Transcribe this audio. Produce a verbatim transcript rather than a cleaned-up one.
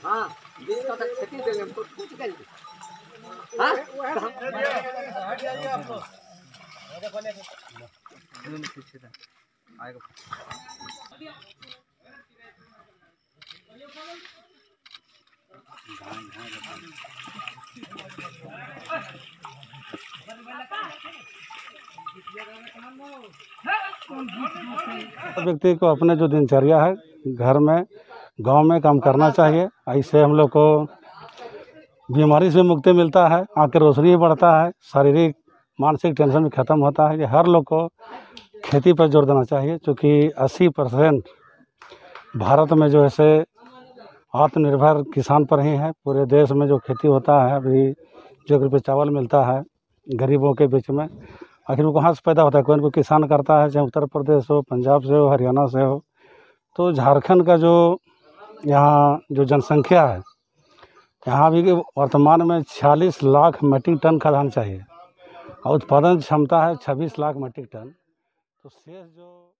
हाँ जिसका तक खेती देंगे हमको कुछ कर दे। हाँ हट जाइए आपको उन्होंने पूछे था आएगा व्यक्ति को अपने जो दिनचर्या है घर में गांव में काम करना चाहिए। ऐसे हम लोग को बीमारी से मुक्ति मिलता है, आँख की रोशनी बढ़ता है, शारीरिक मानसिक टेंशन भी खत्म होता है। ये हर लोग को खेती पर जोर देना चाहिए क्योंकि अस्सी परसेंट भारत में जो ऐसे आत्मनिर्भर किसान पर ही है। पूरे देश में जो खेती होता है अभी जो रुपये चावल मिलता है गरीबों के बीच में आखिर वो कहाँ से पैदा होता है? कोई ना कोई किसान करता है, चाहे उत्तर प्रदेश हो, पंजाब से हो, हरियाणा से हो। तो झारखंड का जो यहाँ जो जनसंख्या है, यहाँ भी वर्तमान में छियालीस लाख मीट्रिक टन खदान चाहिए और उत्पादन क्षमता है छब्बीस लाख मीट्रिक टन। तो शेष जो